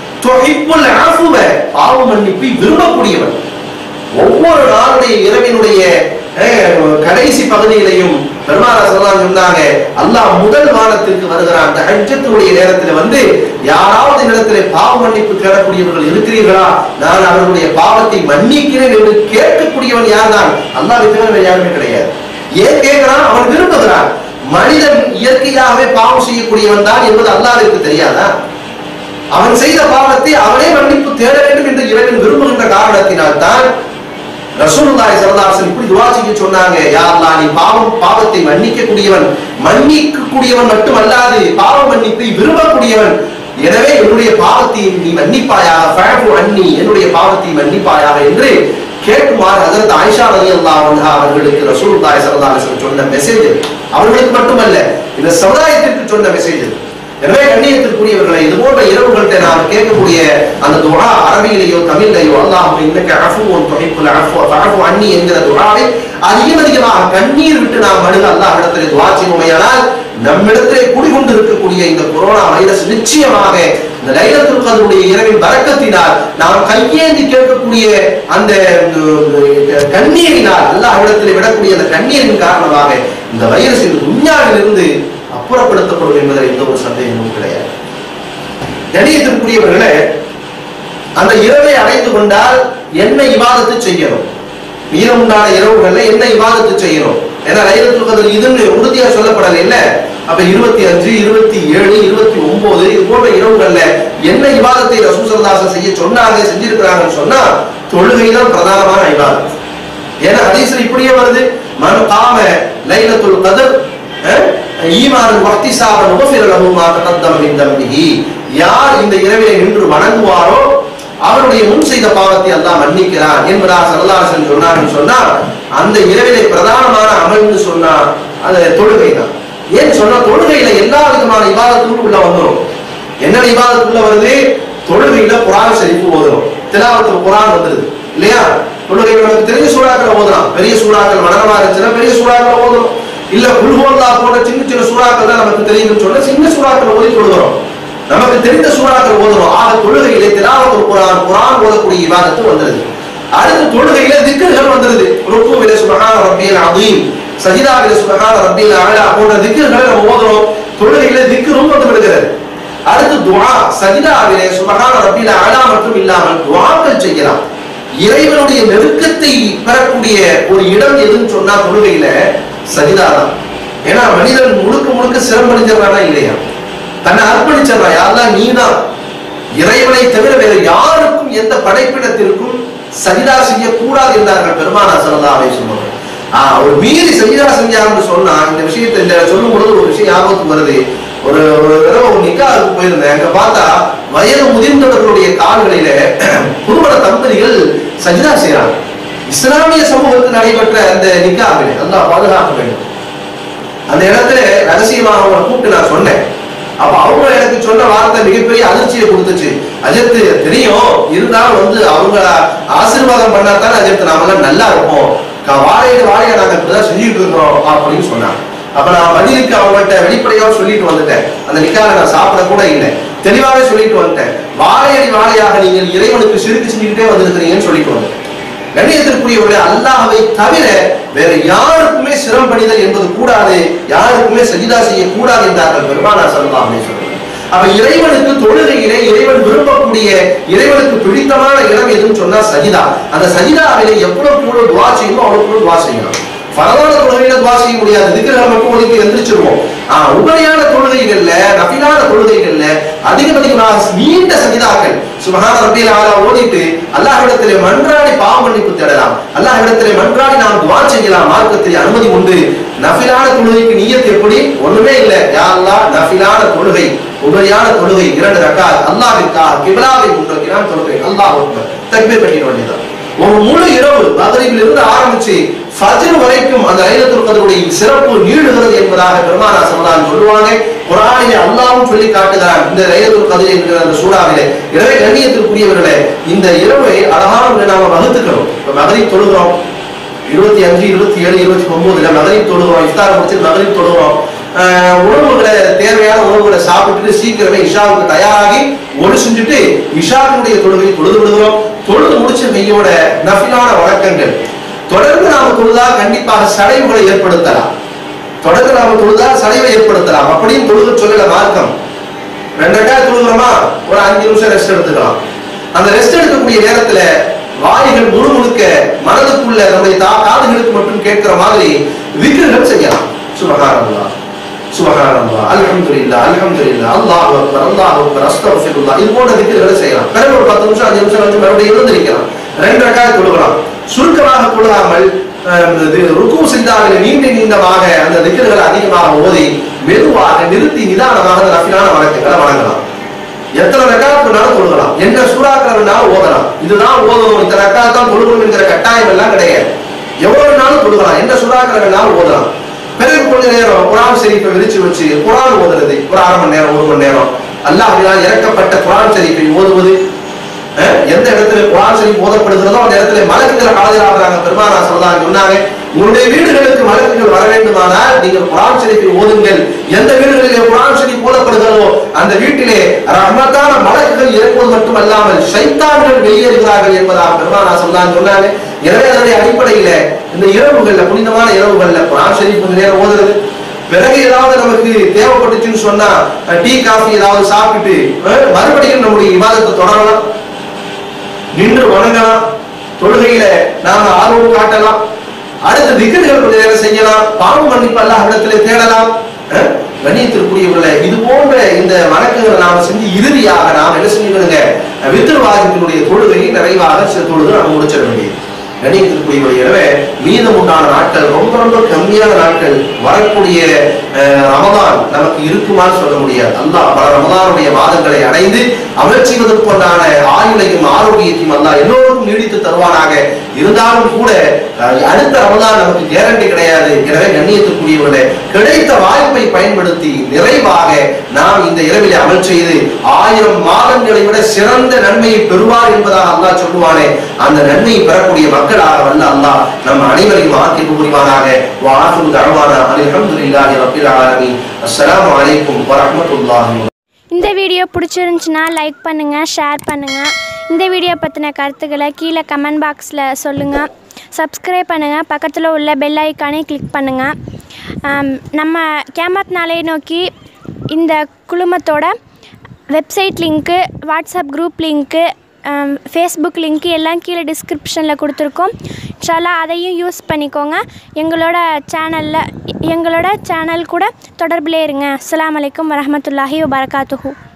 துஹிப்புல் அஃபுவ, பாவ மன்னிப்பை விரும்பக்கூடியவன். ஒவ்வொரு நாளுடைய இரவினுடைய கடைசி பகுதியிலையும் பெருமானார் ஸல்லல்லாஹு அலைஹி வஸல்லம் அல்லாஹ் முதல் வானத்திற்கு வருகிறான். தஹஜ்ஜுடைய நேரத்தில் வந்து, யாராவது இடத்திலே பாவ மன்னிப்பு தேடக்கூடியவர்கள் இருக்கிறீர்களா, நான் அவர்களுடைய பாவத்தை மன்னிக்கிறேன் என்று கேட்கக்கூடியவன் யார் தான்? அல்லாஹ்வை தவிர யாருமே கிடையாது. ஏன் கேட்கிறான்? அவன் விரும்புகிறான். மனிதன் இயற்கையாகவே பாவம் செய்யக்கூடியவன் தான் என்பது அல்லாஹ்வுக்கு தெரியாதா? அவன் செய்த பாவத்தை அவனே மன்னிப்பு தேட வேண்டும் என்று இறைவன் விரும்புகின்ற காரணத்தினால் தான் ரசூலுல்லாஹி ஸல்லல்லாஹு அலைஹி வஸல்லம் இப்படி துஆ செய்ய சொன்னாங்க. யா அல்லாஹ், நீ பாவம் பாவத்தை மன்னிக்கக்கூடியவன், மன்னிக்கக்கூடியவன் மட்டுமல்லாது பாவ மன்னிப்பை விரும்பக்கூடியவன். எனவே என்னுடைய பாவத்தை நீ மன்னிப்பாயாக, ஃபஅஃபு அன்னி, என்னுடைய பாவத்தை மன்னிப்பாயாக என்று கேட்குமாறு ஹஜ்ரத் ஆயிஷா ரலியல்லாஹு அன்ஹா அவர்களுக்கு ரசூலுல்லாஹி ஸல்லல்லாஹு அலைஹி வஸல்லம் சொன்ன மெசேஜ். அவர்களுக்கு மட்டுமல்ல, இந்த சமுதாயத்திற்கு சொன்ன மெசேஜ். எனவே கண்ணியத்திற்குரியவர்களை, இது போன்ற இரவுகள்கிட்ட நாம் கேட்கக்கூடிய அந்த துஆ அரபியிலேயோ தமிழிலேயோ அல்லாஹ் இன்னக அஃபுவுன் துஹிப்புல் அஃபு ஃபஅஃபு அன்னி என்கிற துஆவை அதிகம் அதிகமாக கண்ணீர் விட்டு நாம் அழுது அல்லாஹ் இடத்திலே துஆ செய்வோமேயானால், நம்மிடத்திலே குடிகொண்டு இருக்கக்கூடிய இந்த கொரோனா வைரஸ் நிச்சயமாக இந்த லைலத்துல் கத்ருடைய இரவின் பரக்கத்தினால் நாம் கையேந்தி கேட்கக்கூடிய அந்த கண்ணீரினால் அல்லாஹ் இடத்திலே விடக்கூடிய அந்த கண்ணீரின் காரணமாக இந்த வைரஸ் இந்த துன்யாவிலிருந்து புறப்படுத்தப்படும் என்பதில் எந்த ஒரு சந்தேகமும் கிடையாது. கணியத்திற்குரியவர்களே, அந்த இரவை அடைந்து கொண்டால் என்ன இபாதத்து செய்யணும்? மீதமுண்டான இரவுகள்ல என்ன இபாதத்து செய்யணும்? ஏன்னா லைலத்துல் கத்ர் இதுன்னு உறுதியா சொல்லப்படலை இல்ல. அப்ப இருபத்தி அஞ்சு இருபத்தி ஏழு இருபத்தி ஒன்பது இது போன்ற இரவுகள்ல என்ன இபாதத்தை ரசூல் ஸல்லல்லாஹு அலைஹி வஸல்லம் செய்ய சொன்னாங்க, செஞ்சிருக்கிறாங்கன்னு சொன்னா தொழுகைதான் பிரதானமான இபாதத். ஏன்னா ஹதீஸ்ல இப்படியே வருது, மன் காம லைலத்துல் கத்ர் ஈமான் வஹ்திசாபன் உஃபிர லஹு மா தகத்தம மின் தன்பிஹி, யார் இந்த இரவிலே நின்று வணங்குவாரோ அவருடைய முன் செய்த பாவத்தை அல்லாஹ் மன்னிக்கிறான் என்பதாக ஸல்லல்லாஹு அலைஹி வஸல்லம் சொன்னாங்கன்னு சொன்னா, அந்த இரவிலே பிரதானமான அமல்னு சொன்னா அது தொழுகைதான். ஏன் சொன்னா தொழுகையில எல்லா விதமான இபாதத்துக்கும் உள்ள வந்துடும். என்ன இபாதத்துக்குள்ள வருது? தொழுகையில குர்ஆன் ஷரீஃப் ஓதுறோம், திலாவத்துல் குர்ஆன் வந்துருது இல்லையா. தொழுகையில நமக்கு தெரிஞ்ச சூறாக்களை ஓதுறோம், பெரிய சூறாக்கள் மனரமா இருந்துச்சுன்னா பெரிய சூறாக்களை ஓதுறோம், இல்ல குல்ஹுவல்லா போன்ற சின்ன சின்ன சூறாக்கள் தான் நமக்கு தெரியுதுன்னு சொன்னா சின்ன சூறாக்கள் ஓதி தொழுகிறோம், நமக்கு தெரிந்த சூறாக்கள் ஓதுறோம். ஆக தொழுகையிலே திலாவத்துல் குர்ஆன் குர்ஆன் ஓதக்கூடிய இபாதத்து வந்துருது. அடுத்து தொழுகையில திக்ர்கள் வந்துருது. ருக்கூவிலே சுப்ஹான ரப்பியல் அஸீம், சஜிதாவிலே சுப்ஹான ரப்பியல் அலா போன்ற திக்களை நம்ம ஓதுறோம். தொழுகையில திக்ரும் வந்து விடுகிறது. அடுத்து துஆ, சஜிதாவிலே சுப்ஹான ரப்பியல் அலா மட்டும் இல்லாமல் துஆக்கள் செய்யலாம். இறைவனுடைய நெருக்கத்தை பெறக்கூடிய ஒரு இடம் எதுன்னு சொன்னா தொழுகையில சஜிதாதான். ஏன்னா மனிதன் முழுக்க முழுக்க சிரமடைஞ்சானா இல்லையா, தன்னை அர்ப்பணிச்சானா, யாரெல்லாம் நீதான், இறைவனை தவிர வேற யாருக்கும் எந்த படைப்பிடத்திற்கும் சஜிதா செய்ய கூடாது என்றார்கள் பெருமானார் ஸல்லல்லாஹு அலைஹி வஸல்லம். ஒரு மீறி செஞ்சிடா செஞ்சான்னு சொன்னா இந்த விஷயத்த சொல்லும் பொழுது ஒரு விஷயம் ஆபத்து வருது. ஒரு ஒரு தடவை நிக்காவுக்கு போயிருந்தேன். அங்க பார்த்தா வயது முதிர்ந்தவர்களுடைய கால்களில குறுவட தம்பதிகள் சஜிதா செய்யறாங்க. இஸ்லாமிய சமூகத்தில் நடைபெற்ற அந்த நிக்காவில் அல்லாஹ் பாதுகாக்க வேண்டும். அந்த இடத்துல ரகசியமாக அவங்களை கூப்பிட்டு நான் சொன்னேன். அப்ப அவங்க எனக்கு சொன்ன வார்த்தை மிகப்பெரிய அதிர்ச்சியை கொடுத்துச்சு. அஜித்து தெரியும், இருந்தாலும் வந்து அவங்க ஆசீர்வாதம் பண்ணாதானே அஜித்து நாமெல்லாம் நல்லா இருப்போம், வாழையில வாழையா நாங்க இப்படிதான் செஞ்சுட்டு இருக்கிறோம் அப்படின்னு சொன்னாங்க. அப்ப நான் பதிலுக்கு அவங்கள்ட்ட வெளிப்படையாக சொல்லிட்டு வந்துட்டேன். அந்த நிக்காவை நான் சாப்பிட கூட இல்லை, தெளிவாகவே சொல்லிட்டு வந்துட்டேன். வாழையடி வாழையாக நீங்கள் இறைவனுக்கு சிரித்து செஞ்சுக்கிட்டே வந்திருக்கிறீங்கன்னு சொல்லிட்டு வந்தேன். கணியத்திற்குரியவர்களே, அல்லாஹ்வை தவிர வேற யாருக்குமே சிரம் பணிதல் என்பது கூடாது, யாருக்குமே சஜிதா செய்ய கூடாது என்றார்கள் பெருமானார் ஸல்லல்லாஹு அலைஹி வஸல்லம். அப்ப இறைவனுக்கு தொழுகையிலே இறைவன் விரும்பக்கூடிய, இறைவனுக்கு பிடித்தமான இடம் எதுன்னு சொன்னா சஜிதா. அந்த சஜிதாவிலே எவ்வளவு கூட துவா செய்யுமோ அவ்வளவு துவா செய்யணும். பரவான தொழுகையில துவா செய்ய முடியாது, திக்ருகள் மட்டும் ஒதுக்கி எந்திரிச்சிருவோம். ஆஹ் உண்மையான தொழுகைகள்ல, நபிலான தொழுகைகள்ல அதிகம் அதிகமாக நீண்ட சஜிதாக்கள் சுப்ஹான ரப்பில் ஆலா ஓதிட்டு அல்லாஹ்விடத்திலே மன்றாடி பாவ மன்னிப்பு தேடலாம், அல்லாஹ்விடத்திலே மன்றாடி நாம் துவா செய்யலாம், மார்க்கத்திலே அனுமதி உண்டு. நபிலான தொழுகைக்கு நியத் எப்படி? ஒண்ணுமே இல்லை. யா அல்லாஹ், நபிலான தொழுகை, உண்மையான தொழுகை இரண்டு ரக்காத் அல்லாஹ்விற்காக கிப்லாவை முன்னோக்கி நாம் தொழுகிறோம். அல்லாஹ் தக்பீர் பண்ணிட வேண்டியதான். ஒரு முழு இரவு மகரிபில் இருந்து ஆரம்பிச்சு ஃபஜ்ர் வரைக்கும் அந்த லைலத்துல் கத்ருடைய சிறப்பு நீடுகிறது என்பதாக பெருமானார் ஸல்லல்லாஹு அலைஹி வஸல்லம் சொல்லுவாங்க. குர்ஆனிலே அல்லாஹ்வும் சொல்லி காட்டுகிறான் இந்த லைலத்துல் கத்ர் என்கிற அந்த சூறாவிலே. எனவே கண்ணியத்திற்குரியவர்களே, இந்த இரவை அழகான நாம வகுத்துக்கிறோம். இப்போ மகரிப் தொழுகிறோம், இருபத்தி அஞ்சு இருபத்தி ஏழு இருபத்தி ஒன்பதுல மகரிப் தொழுகிறோம், இஃப்தார் முடிச்சு மகரிப் தொழுகிறோம், உணவுகளை தேவையான உணவுகளை சாப்பிட்டுட்டு சீக்கிரமே இஷாவுக்கு தயாராகி ஒளி செஞ்சுட்டு இஷாவுடைய தொழுகையை தொழுது விடுகிறோம். தொழுது முடிச்ச கையோட நஃபிலான வழக்கங்கள் தொடர்ந்து நாம தொழுதா கண்டிப்பாக சடைவுகளை ஏற்படுத்தலாம், தொடர்ந்து நாம தொழுதா சடைவை ஏற்படுத்தலாம் அப்படின்னு தொழுது சொல்லல மார்க்கம். ரெண்டட்டா தொழுகிறோமா, ஒரு அஞ்சு நிமிஷம் ரெஸ்ட் எடுத்துக்கலாம். அந்த ரெஸ்ட் எடுக்கக்கூடிய நேரத்துல வாய்கள் முழு முழுக்க மனதுக்குள்ள நம்முடைய காதுகளுக்கு மட்டும் கேட்கிற மாதிரி விக்ரங்கள் செய்யலாம். சுபஹானல்லாஹ், சுபஹானல்லாஹ், அல்ஹம்துலில்லாஹ், அல்ஹம்துலில்லாஹ், அல்லாஹு அக்பர், அல்லாஹு அக்பர், அஸ்தக்ஃபிருல்லாஹ், இது போன்ற திக்ருகளை செய்யலாம். பிறகு ஒரு பத்து நிமிஷம் அஞ்சு நிமிஷம் வந்து மறுபடியும் எழுந்திருக்கலாம். ரெண்டு ரக்காத் தொழுகலாம். சுருக்கமாக தொழுகாமல் ருக்கு செய்தார்கள் நீண்ட நீண்டமாக அந்த திக்ருகளை அதிகமாக ஓதி மெதுவாக நிறுத்தி நிதானமாக ரஃபிலான வழக்கங்களை வழங்கலாம். எத்தனை ரக்காத் வேணாலும் தொழுகலாம், என்ன சூறாக்கள் வேணாலும் ஓதலாம். இதுதான் ஓதணும், இந்த ரக்காத் தான் தொழுகணும் என்கிற கட்டாயம் எல்லாம் கிடையாது. எவ்வளவு நாளும் தொழுகலாம், என்ன சூறாக்கள் வேணாலும் ஓதலாம். பிறகு கொஞ்ச நேரம் குர்ஆன் ஷரீஃபை விரிச்சு வச்சு குர்ஆன் ஓதுறது, ஒரு அரை மணி நேரம் ஒரு மணி நேரம் அல்லாஹ்வினால் இறக்கப்பட்ட குர்ஆன் ஷரீஃபை ஓதுவது. எந்த இடத்துல குர்ஆன் ஷரீஃப் ஓதப்படுகிறதோ அந்த இடத்துல மலக்குகள் ஆஜராகிறாங்க. பெருமானார் ஸல்லல்லாஹு அலைஹி வஸல்லம் சொன்னாங்க, உங்களுடைய வீடுகளுக்கு மலக்குகள் வர வேண்டுமானால் நீங்கள் குர்ஆன் ஷரீஃபை ஓதுங்கள். எந்த வீடுகளிலே குர்ஆன் ஷரீஃப் ஓதப்படுகிறதோ அந்த வீட்டிலே ரஹ்மத்தான மலக்குகள் இறங்குவது மட்டுமல்லாமல் ஷைத்தான்கள் வெளியேறுகிறார்கள் என்பதாக பெருமானார் ஸல்லல்லாஹு அலைஹி வஸல்லம் சொன்னாங்க. எனவே அதனுடைய அடிப்படையில இந்த இரவுகள்ல, புனிதமான இரவுகள்ல குர்ஆன் ஷரீஃப் கொஞ்ச நேரம் ஓதுறது. பிறகு ஏதாவது நமக்கு தேவைப்பட்டுச்சுன்னு சொன்னா டீ காஃபி ஏதாவது சாப்பிட்டு மறுபடியும் நம்முடைய இபாதத்தை தொடரலாம், நின்று வணங்கலாம், தொழுகையில நாம ஆர்வம் காட்டலாம், அடுத்த திக்ருகள் கொஞ்ச நேரம் செய்யலாம், பாவ மன்னிப்பு அல்லாஹ்விடத்திலே தேடலாம். கண்ணியத்திற்குரியவர்களே, இது போன்ற இந்த வணக்கங்களை நாம செஞ்சு இறுதியாக நாம் என்ன செஞ்சுக்கணுங்க, வித்ர் வாஜிபினுடைய தொழுகையை நிறைவாக தொழுது நம்ம முடிச்சிட வேண்டியது. எனவே மீதம் உண்டான நாட்கள், ரொம்ப ரொம்ப கம்மியான நாட்கள் வரக்கூடிய ரமலான் நமக்கு இருக்குமான்னு சொல்ல முடியாது. அல்லாஹ் பல ரமலானுடைய மாதங்களை அடைந்து அமர்ச்சிவதற்குண்டான ஆயுளையும் ஆரோக்கியத்தையும் அல்லாஹ் எல்லோருக்கும் நீடித்து தருவானாக. இருந்தாலும் கூட அடுத்த ரமலான் நமக்கு கேரண்டி கிடையாது. எனவே கண்ணியத்துக்குரியவர்களே, கிடைத்த வாய்ப்பை பயன்படுத்தி நிறைவாக நாம் இந்த இரவிலே அமல் செய்து ஆயிரம் மாதங்களை விட சிறந்த நன்மையை பெறுவார் என்பதாக அல்லாஹ் சொல்லுவானே, அந்த நன்மையை பெறக்கூடிய மக்கள் இந்த வீடியோ பிடிச்சிருந்துச்சுன்னா லைக் பண்ணுங்க, ஷேர் பண்ணுங்க. இந்த வீடியோ பற்றின கருத்துக்களை கீழே கமெண்ட் பாக்ஸில் சொல்லுங்க. சப்ஸ்கிரைப் பண்ணுங்க, பக்கத்தில் உள்ள பெல் ஐக்கானே கிளிக் பண்ணுங்க. நம்ம கியாமத் நாளை நோக்கி இந்த குழுமத்தோட website link, WhatsApp group link, Facebook link எல்லாம் கீழே டிஸ்கிரிப்ஷனில் கொடுத்துருக்கோம். இன்ஷால்லா அதையும் யூஸ் பண்ணிக்கோங்க. எங்களோட சேனலில் எங்களோட சேனல் கூட தொடர்பில் இருங்க. அஸ்ஸலாமு அலைக்கும் வரஹ்மத்துல்லாஹி வபரகாத்துஹு.